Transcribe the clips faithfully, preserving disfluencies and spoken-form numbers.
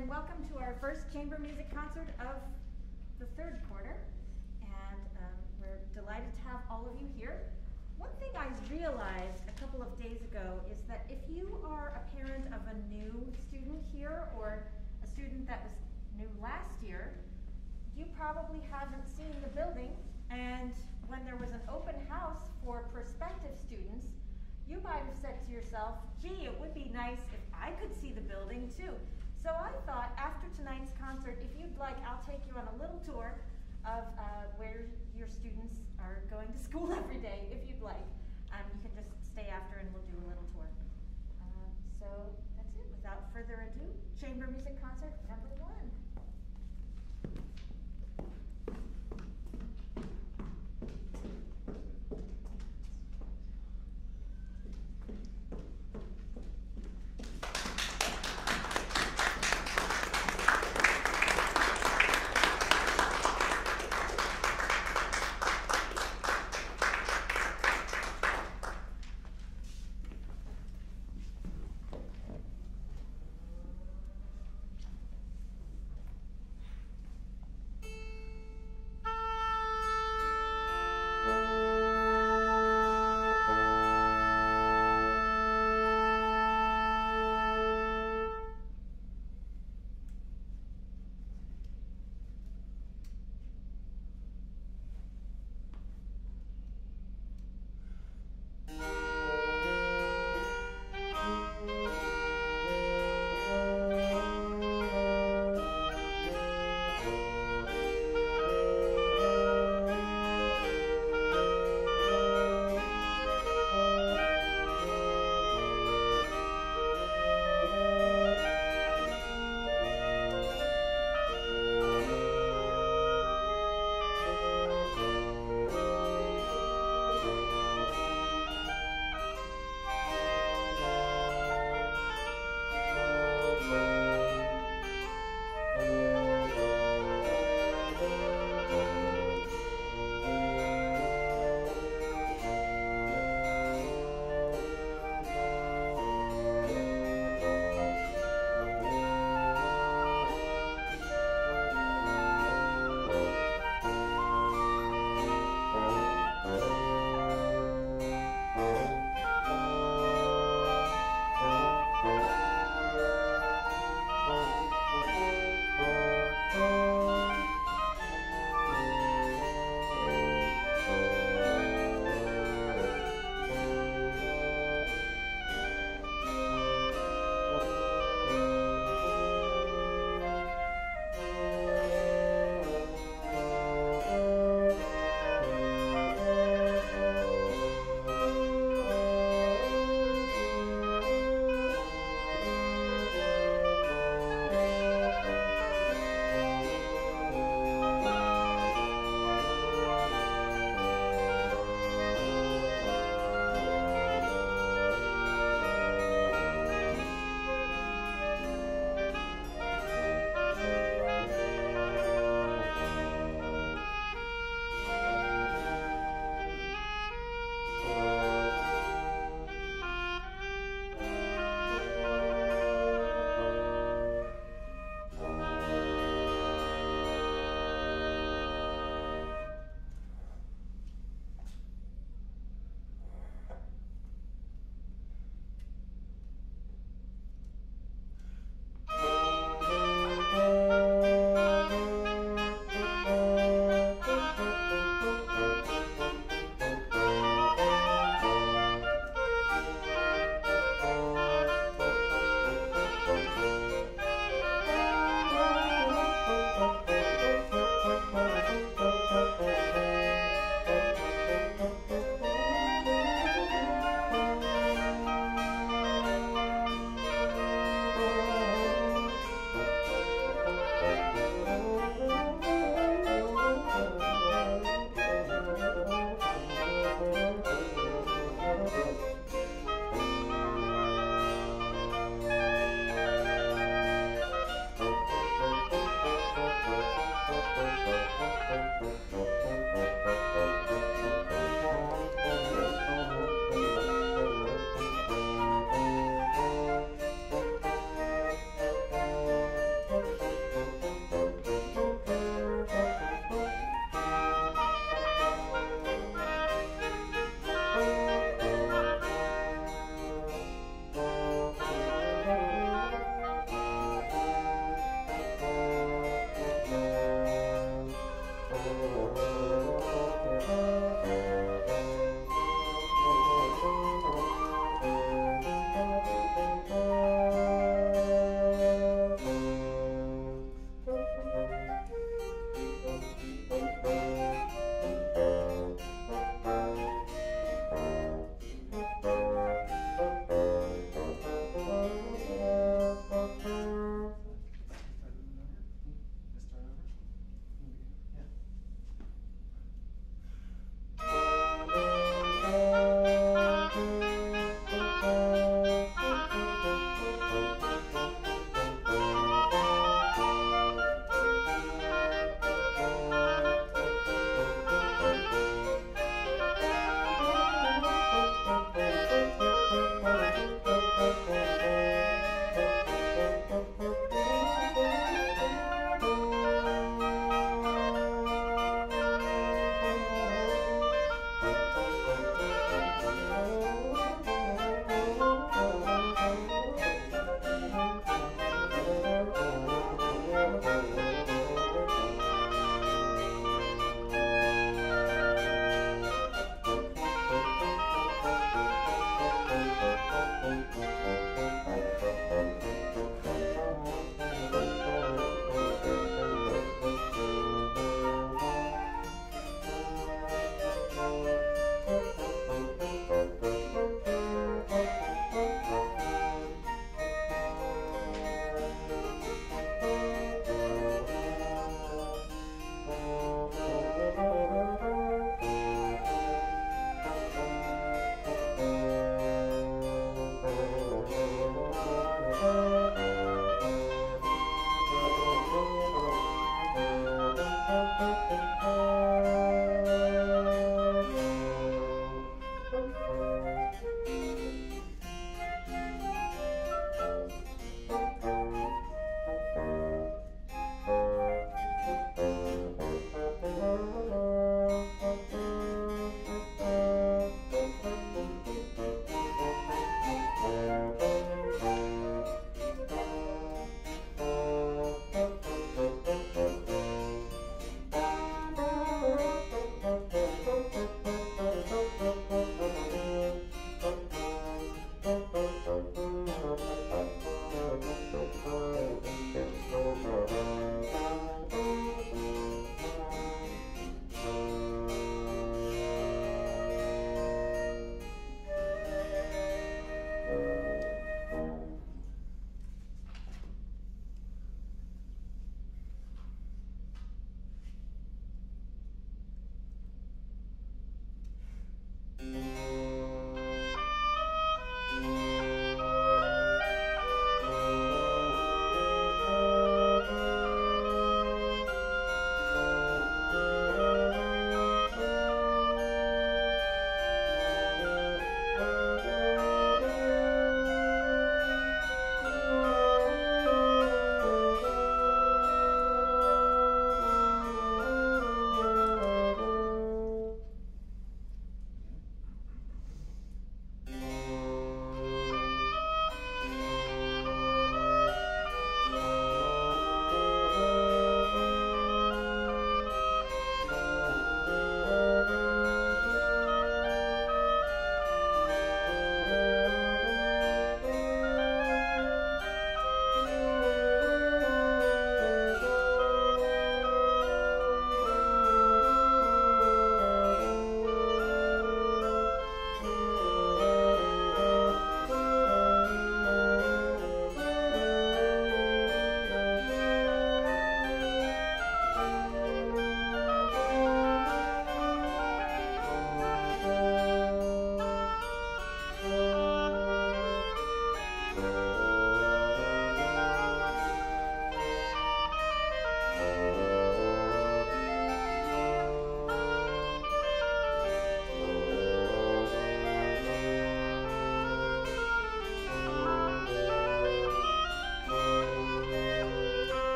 and welcome to our first chamber music concert of the third quarter. And um, we're delighted to have all of you here. One thing I realized a couple of days ago is that if you are a parent of a new student here or a student that was new last year, you probably haven't seen the building. And when there was an open house for prospective students, you might have said to yourself, gee, it would be nice if I could see the building too. So I thought after tonight's concert, if you'd like, I'll take you on a little tour of uh, where your students are going to school every day, if you'd like. Um, you can just stay after and we'll do a little tour. Uh, so that's it. Without further ado, Chamber Music Concert number one.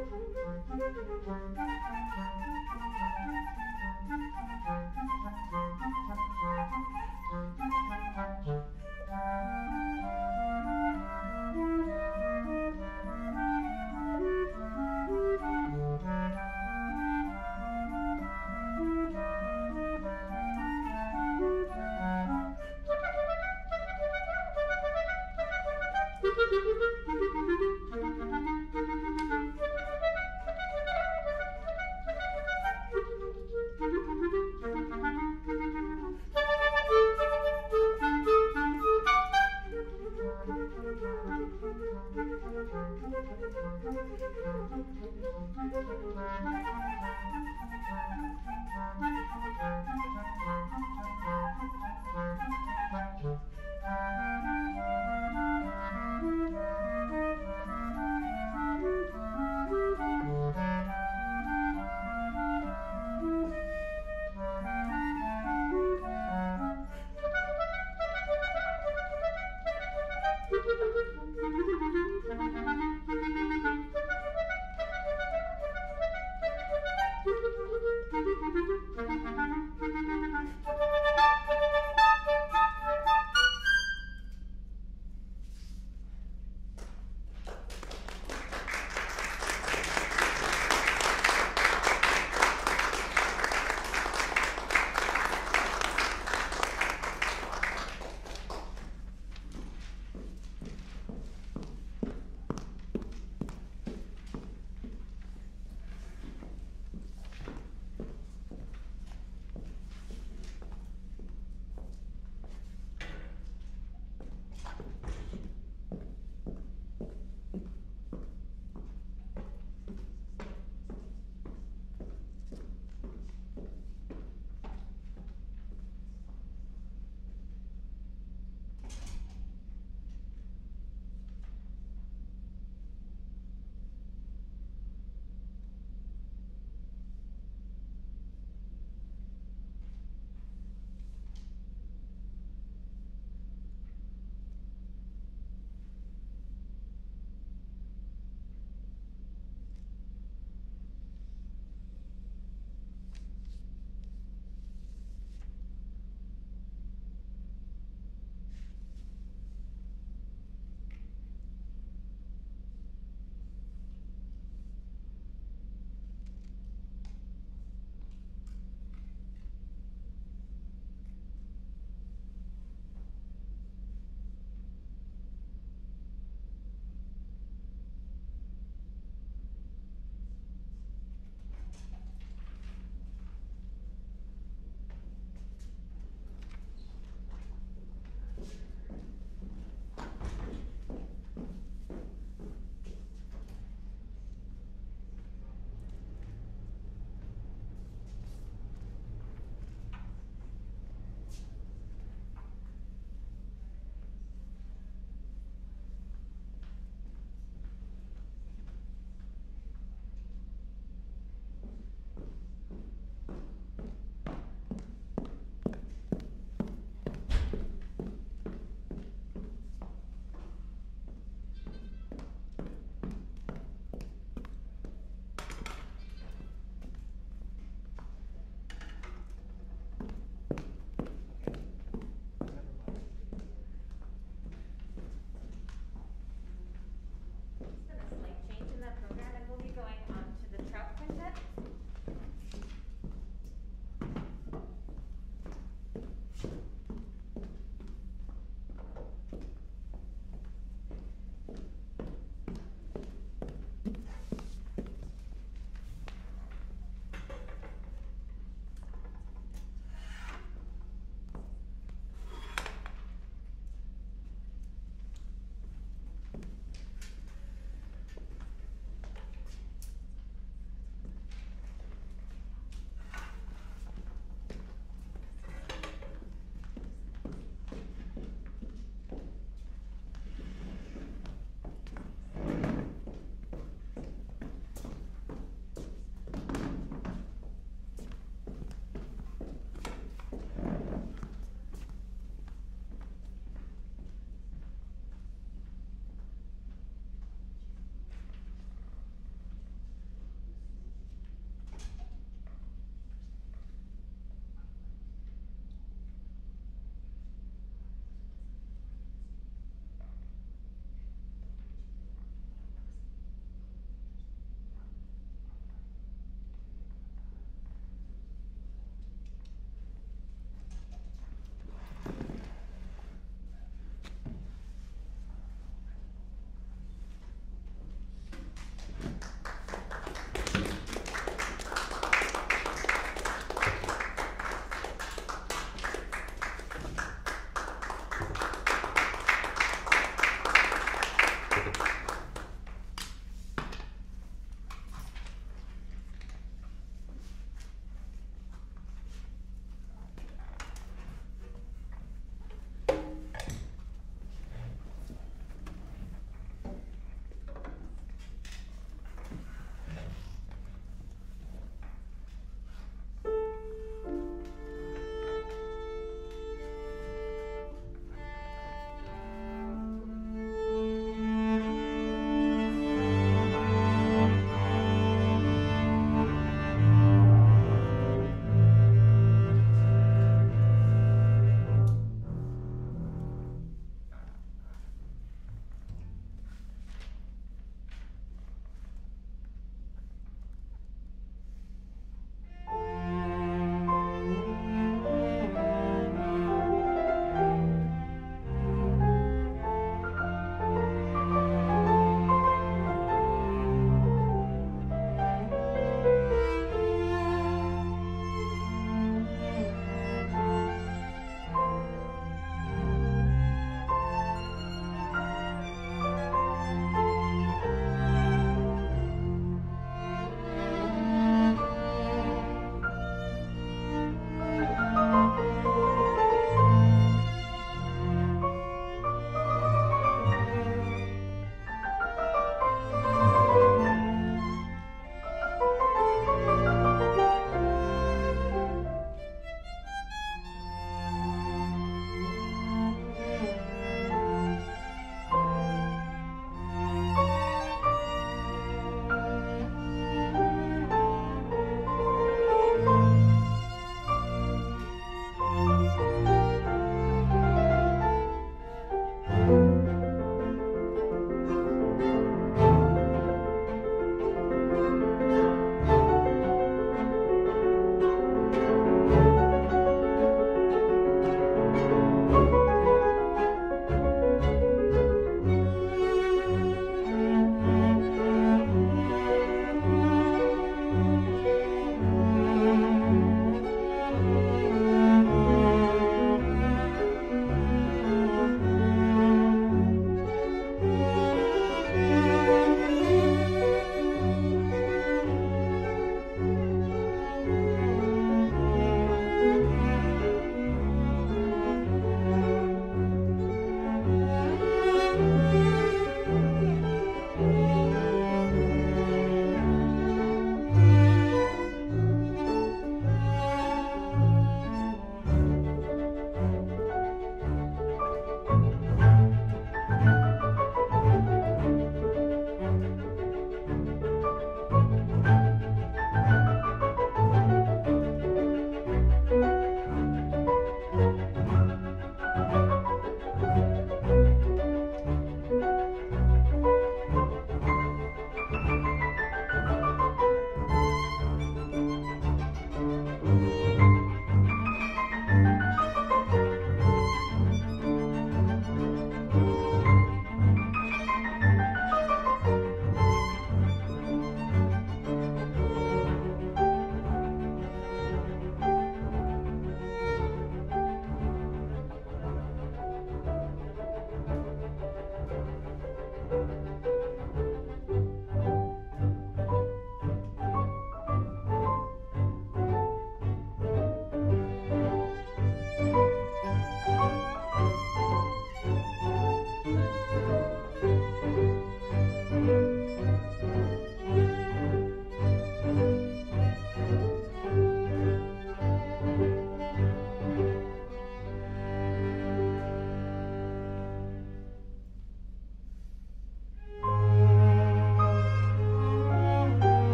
Thank you.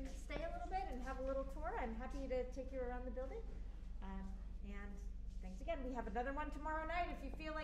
to stay a little bit and have a little tour, I'm happy to take you around the building. Um, and thanks again. We have another one tomorrow night if you feel like